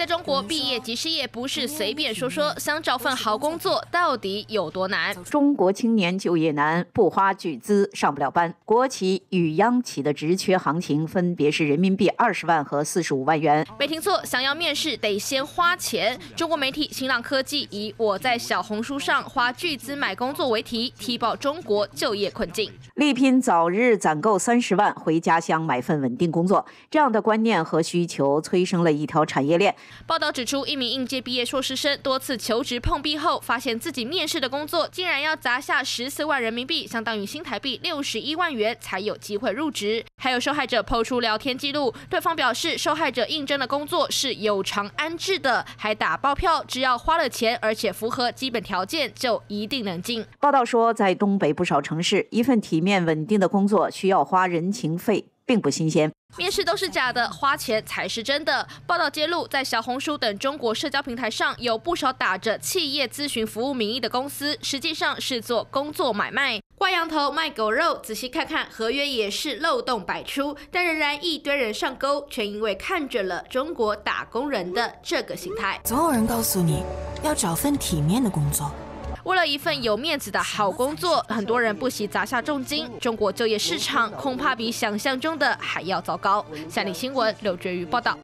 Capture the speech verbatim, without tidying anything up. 在中国，毕业及失业不是随便说说，想找份好工作到底有多难？中国青年就业难，不花巨资上不了班。国企与央企的职缺行情分别是人民币二十万和四十五万元。没听错，想要面试得先花钱。中国媒体新浪科技以“我在小红书上花巨资买工作”为题，踢爆中国就业困境。力拼早日攒够三十万，回家乡买份稳定工作，这样的观念和需求催生了一条产业链。 报道指出，一名应届毕业硕士生多次求职碰壁后，发现自己面试的工作竟然要砸下十四万人民币，相当于新台币六十一万元才有机会入职。还有受害者抛出聊天记录，对方表示受害者应征的工作是有偿安置的，还打包票，只要花了钱，而且符合基本条件，就一定能进。报道说，在东北不少城市，一份体面稳定的工作需要花人情费，并不新鲜。 面试都是假的，花钱才是真的。报道揭露，在小红书等中国社交平台上，有不少打着企业咨询服务名义的公司，实际上是做工作买卖，挂羊头卖狗肉。仔细看看，合约也是漏洞百出，但仍然一堆人上钩，全因为看准了中国打工人的这个形态。总有人告诉你要找份体面的工作。 为了一份有面子的好工作，很多人不惜砸下重金。中国就业市场恐怕比想象中的还要糟糕。三立新闻刘觉瑜报道。